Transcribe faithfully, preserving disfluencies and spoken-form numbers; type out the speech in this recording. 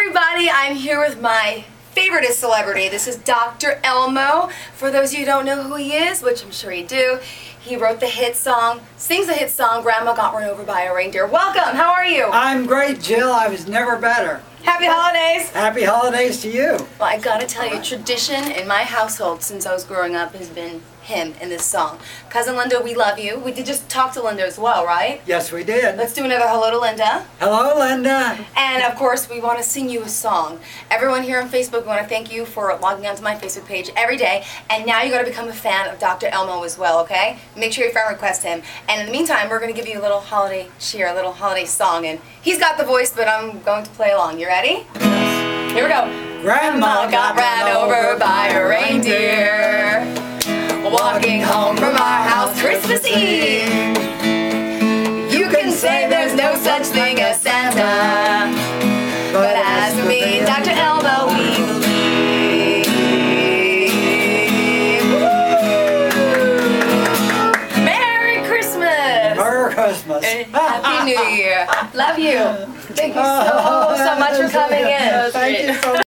everybody, I'm here with my favoriteest celebrity. This is Doctor Elmo. For those of you who don't know who he is, which I'm sure you do, he wrote the hit song, sings the hit song, Grandma Got Run Over by a Reindeer. Welcome, how are you? I'm great, Jill. I was never better. Happy holidays! Happy holidays to you. Well, I gotta tell you, tradition in my household since I was growing up has been him and this song. Cousin Linda, we love you. We did just talk to Linda as well, right? Yes, we did. Let's do another hello to Linda. Hello, Linda. And of course, we want to sing you a song. Everyone here on Facebook, we want to thank you for logging onto my Facebook page every day. And now you got to become a fan of Doctor Elmo as well, okay? Make sure your friend requests him. And in the meantime, we're going to give you a little holiday cheer, a little holiday song. And he's got the voice, but I'm going to play along. You ready? Here we go. Grandma, Grandma got ran over by a reindeer. reindeer. Walking home from our house Christmas Eve. You can say there's no such thing as Santa, but as for me, Doctor Elmo, we believe. Woo! Merry Christmas! Merry Christmas! And Happy New Year! Love you! Thank you so, so much for coming in. Thank you so much.